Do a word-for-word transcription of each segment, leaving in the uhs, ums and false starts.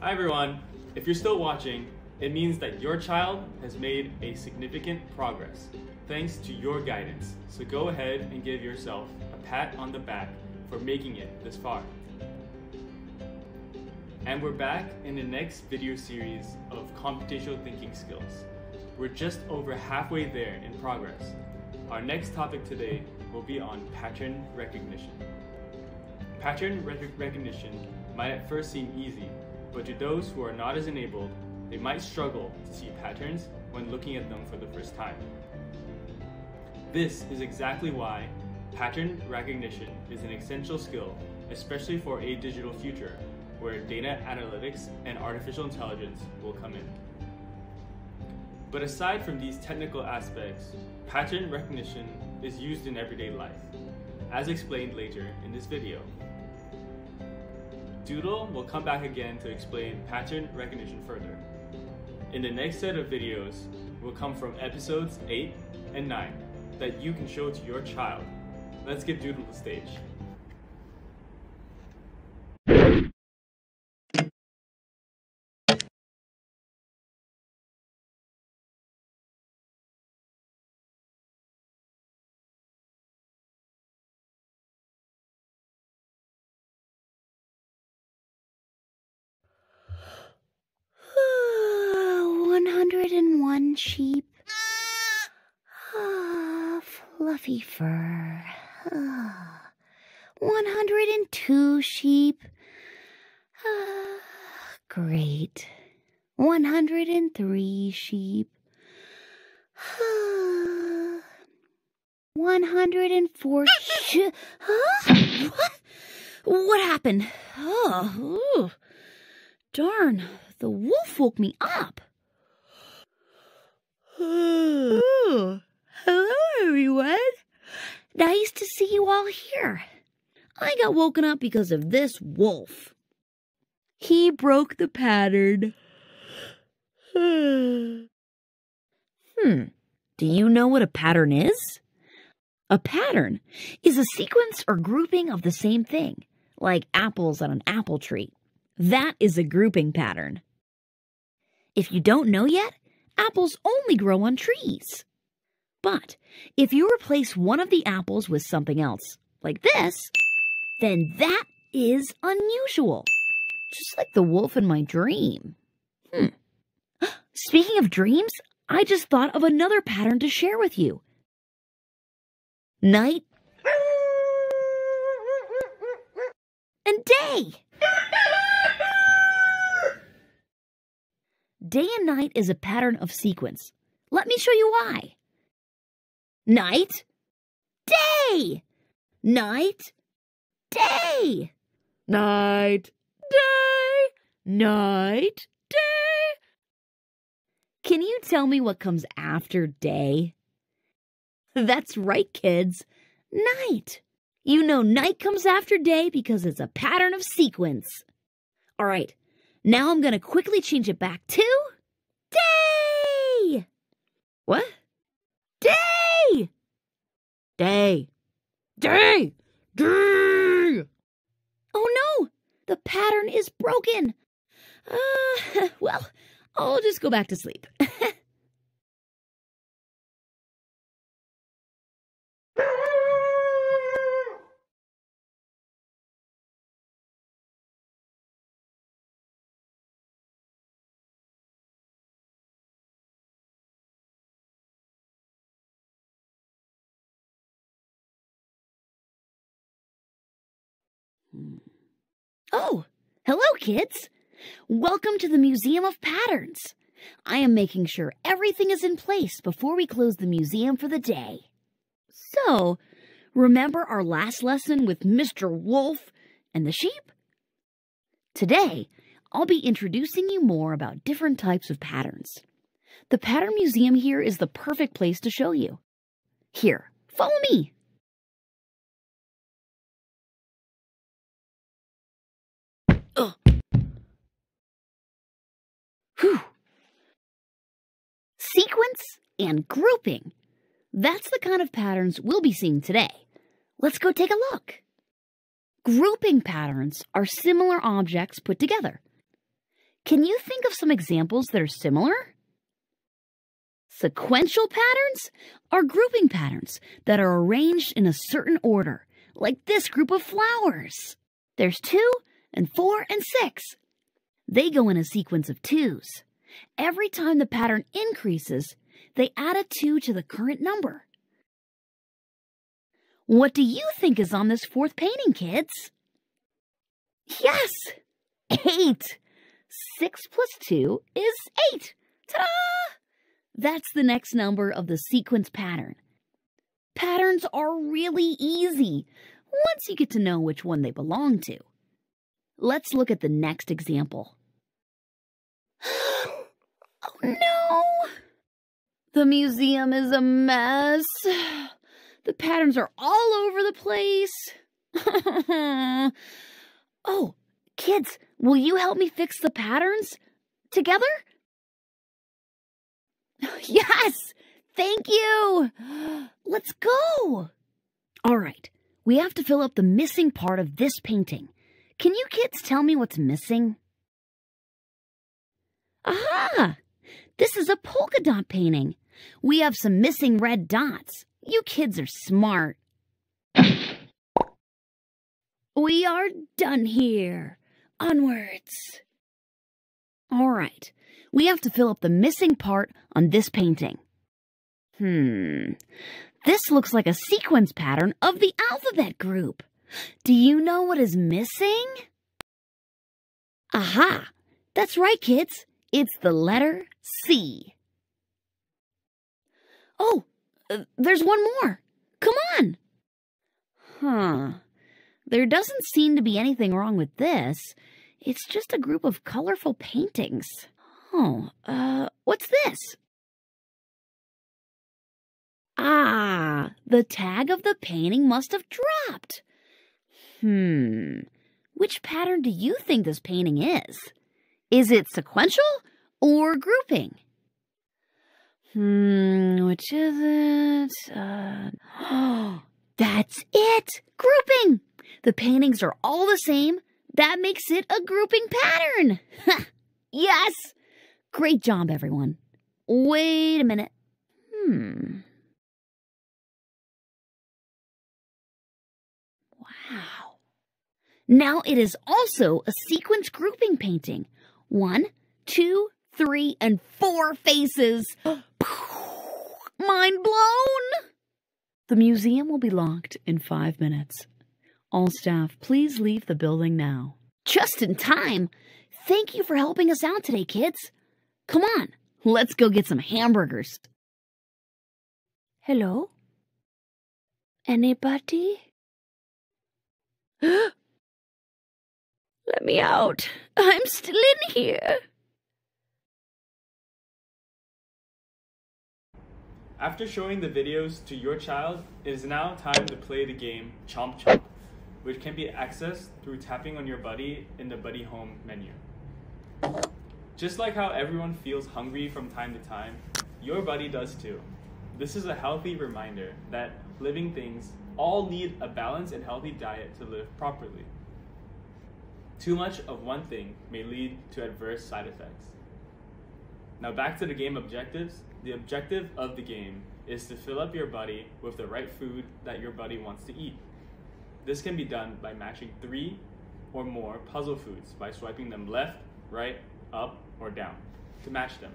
Hi everyone, if you're still watching, it means that your child has made a significant progress thanks to your guidance. So go ahead and give yourself a pat on the back for making it this far. And we're back in the next video series of computational thinking skills. We're just over halfway there in progress. Our next topic today will be on pattern recognition. Pattern rec recognition might at first seem easy, but to those who are not as enabled, they might struggle to see patterns when looking at them for the first time. This is exactly why pattern recognition is an essential skill, especially for a digital future, where data analytics and artificial intelligence will come in. But aside from these technical aspects, pattern recognition is used in everyday life, as explained later in this video. Doodle will come back again to explain pattern recognition further. In the next set of videos will come from episodes eight and nine that you can show to your child. Let's give Doodle the stage. one hundred and one sheep, ah, fluffy fur, ah, one hundred and two sheep, ah, great, one hundred and three sheep, ah, one hundred and four sheep, huh? What? What happened? Oh, ooh. Darn, the wolf woke me up. Ooh. Hello, everyone. Nice to see you all here. I got woken up because of this wolf. He broke the pattern. Hmm. Do you know what a pattern is? A pattern is a sequence or grouping of the same thing, like apples on an apple tree. That is a grouping pattern. If you don't know yet, apples only grow on trees. But if you replace one of the apples with something else, like this, then that is unusual. Just like the wolf in my dream. Hmm. Speaking of dreams, I just thought of another pattern to share with you. Night and day. Day and night is a pattern of sequence. Let me show you why. Night, day, night, day, night, day, night, day. Can you tell me what comes after day? That's right, kids. Night. You know night comes after day because it's a pattern of sequence. All right. Now I'm going to quickly change it back to day. What? Day. Day. Day. Day. Oh, no. The pattern is broken. Uh, well, I'll just go back to sleep. Oh, hello, kids. Welcome to the Museum of Patterns. I am making sure everything is in place before we close the museum for the day. So, remember our last lesson with Mister Wolf and the sheep? Today, I'll be introducing you more about different types of patterns. The Pattern Museum here is the perfect place to show you. Here, follow me. Ugh. Whew. Sequence and grouping. That's the kind of patterns we'll be seeing today. Let's go take a look. Grouping patterns are similar objects put together. Can you think of some examples that are similar? Sequential patterns are grouping patterns that are arranged in a certain order, like this group of flowers. There's two and four and six. They go in a sequence of twos. Every time the pattern increases, they add a two to the current number. What do you think is on this fourth painting, kids? Yes! Eight! Six plus two is eight! Ta-da! That's the next number of the sequence pattern. Patterns are really easy once you get to know which one they belong to. Let's look at the next example. Oh no! The museum is a mess. The patterns are all over the place. Oh, kids, will you help me fix the patterns together? Yes! Thank you! Let's go! All right, we have to fill up the missing part of this painting. Can you kids tell me what's missing? Aha! This is a polka dot painting. We have some missing red dots. You kids are smart. We are done here. Onwards. All right, we have to fill up the missing part on this painting. Hmm, this looks like a sequence pattern of the alphabet group. Do you know what is missing? Aha! That's right, kids. It's the letter C. Oh, uh, there's one more. Come on. Huh. There doesn't seem to be anything wrong with this. It's just a group of colorful paintings. Oh, uh, what's this? Ah, the tag of the painting must have dropped. Hmm, which pattern do you think this painting is? Is it sequential or grouping? Hmm, which is it? Uh, oh, that's it! Grouping! The paintings are all the same. That makes it a grouping pattern! Yes! Great job, everyone. Wait a minute. Hmm. Wow. Now it is also a sequence grouping painting. One, two, three, and four faces. Mind blown! The museum will be locked in five minutes. All staff, please leave the building now. Just in time. Thank you for helping us out today, kids. Come on, let's go get some hamburgers. Hello? Anybody? Let me out. I'm still in here. After showing the videos to your child, it is now time to play the game Chomp Chomp, which can be accessed through tapping on your buddy in the Buddy Home menu. Just like how everyone feels hungry from time to time, your buddy does too. This is a healthy reminder that living things all need a balanced and healthy diet to live properly. Too much of one thing may lead to adverse side effects. Now back to the game objectives. The objective of the game is to fill up your buddy with the right food that your buddy wants to eat. This can be done by matching three or more puzzle foods by swiping them left, right, up, or down to match them.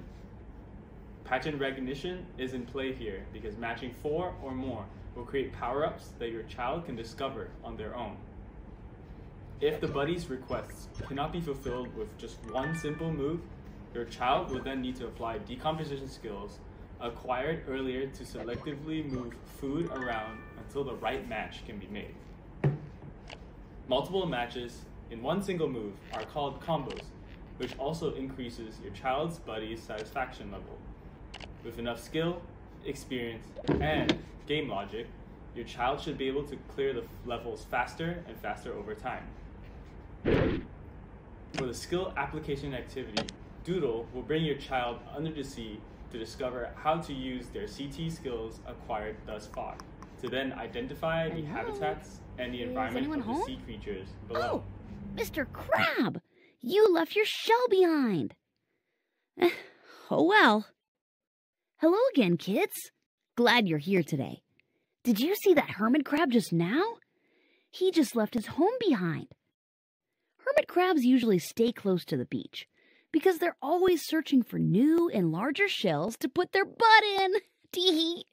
Pattern recognition is in play here because matching four or more will create power-ups that your child can discover on their own. If the buddy's requests cannot be fulfilled with just one simple move, your child will then need to apply decomposition skills acquired earlier to selectively move food around until the right match can be made. Multiple matches in one single move are called combos, which also increases your child's buddy's satisfaction level. With enough skill, experience, and game logic, your child should be able to clear the levels faster and faster over time. For the skill application activity, Doodle will bring your child under the sea to discover how to use their C T skills acquired thus far, to then identify the habitats and the environment of the sea creatures below. Oh, Mister Crab! You left your shell behind. Oh, well. Hello again, kids. Glad you're here today. Did you see that hermit crab just now? He just left his home behind. Hermit crabs usually stay close to the beach because they're always searching for new and larger shells to put their butt in. Tee-hee.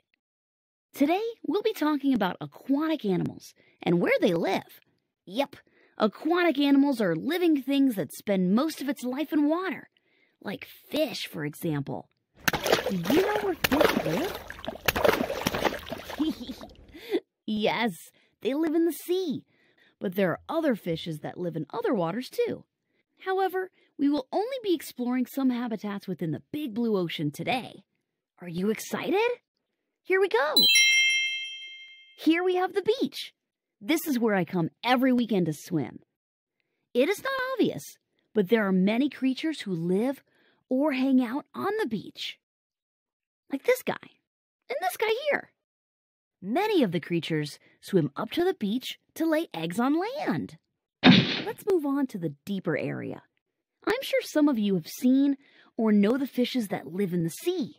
Today, we'll be talking about aquatic animals and where they live. Yep, aquatic animals are living things that spend most of its life in water, like fish, for example. Do you know where fish live? Yes, they live in the sea, but there are other fishes that live in other waters too. However, we will only be exploring some habitats within the big blue ocean today. Are you excited? Here we go! Here we have the beach. This is where I come every weekend to swim. It is not obvious, but there are many creatures who live or hang out on the beach. Like this guy, and this guy here. Many of the creatures swim up to the beach to lay eggs on land. Let's move on to the deeper area. I'm sure some of you have seen or know the fishes that live in the sea.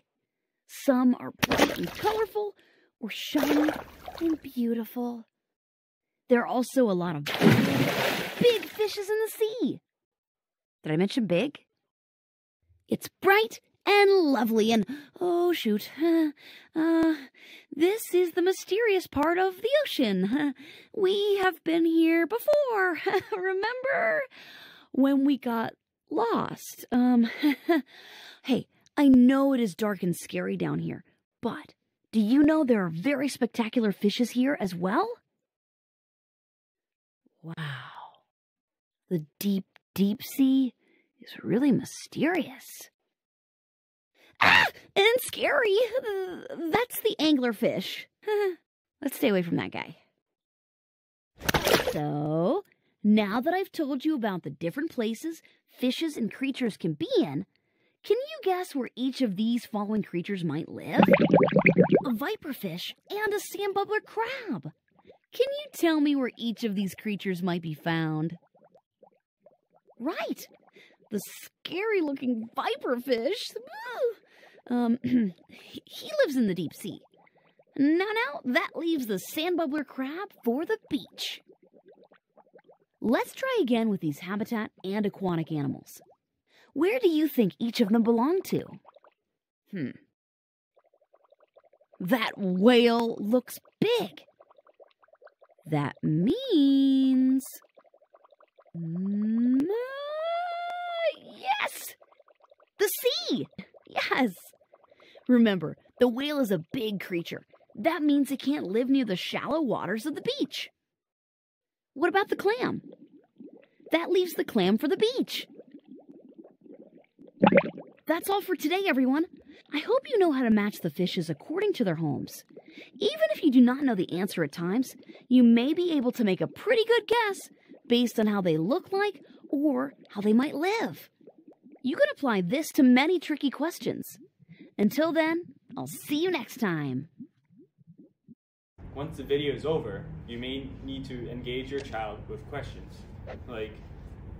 Some are bright and colorful, or shiny and beautiful. There are also a lot of big fishes in the sea. Did I mention big? It's bright and lovely and, oh shoot, uh, this is the mysterious part of the ocean. We have been here before, remember? When we got lost. Um, hey. I know it is dark and scary down here, but do you know there are very spectacular fishes here as well? Wow. The deep, deep sea is really mysterious. Ah! And scary! That's the anglerfish. Let's stay away from that guy. So, now that I've told you about the different places fishes and creatures can be in, can you guess where each of these following creatures might live? A viperfish and a sandbubbler crab. Can you tell me where each of these creatures might be found? Right, the scary-looking viperfish. Um, he lives in the deep sea. Now, now, that leaves the sandbubbler crab for the beach. Let's try again with these habitat and aquatic animals. Where do you think each of them belong to? Hmm. That whale looks big. That means... Mm, uh, yes! The sea! Yes! Remember, the whale is a big creature. That means it can't live near the shallow waters of the beach. What about the clam? That leaves the clam for the beach. That's all for today, everyone. I hope you know how to match the fishes according to their homes. Even if you do not know the answer at times, you may be able to make a pretty good guess based on how they look like or how they might live. You can apply this to many tricky questions. Until then, I'll see you next time. Once the video is over, you may need to engage your child with questions like,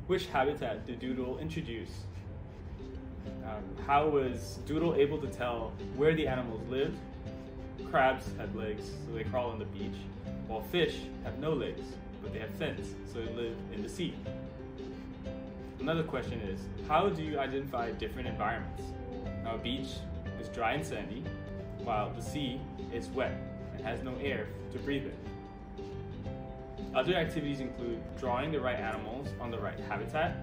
which habitat did Doodle introduce? Um, how was Doodle able to tell where the animals lived? Crabs had legs, so they crawl on the beach, while fish have no legs, but they have fins, so they live in the sea. Another question is, how do you identify different environments? Now, a beach is dry and sandy, while the sea is wet and has no air to breathe in. Other activities include drawing the right animals on the right habitat,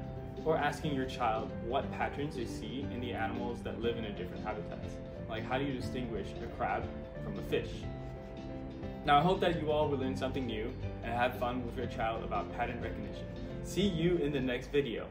or asking your child what patterns they see in the animals that live in a different habitat. Like, how do you distinguish a crab from a fish? Now, I hope that you all will learn something new and have fun with your child about pattern recognition. See you in the next video.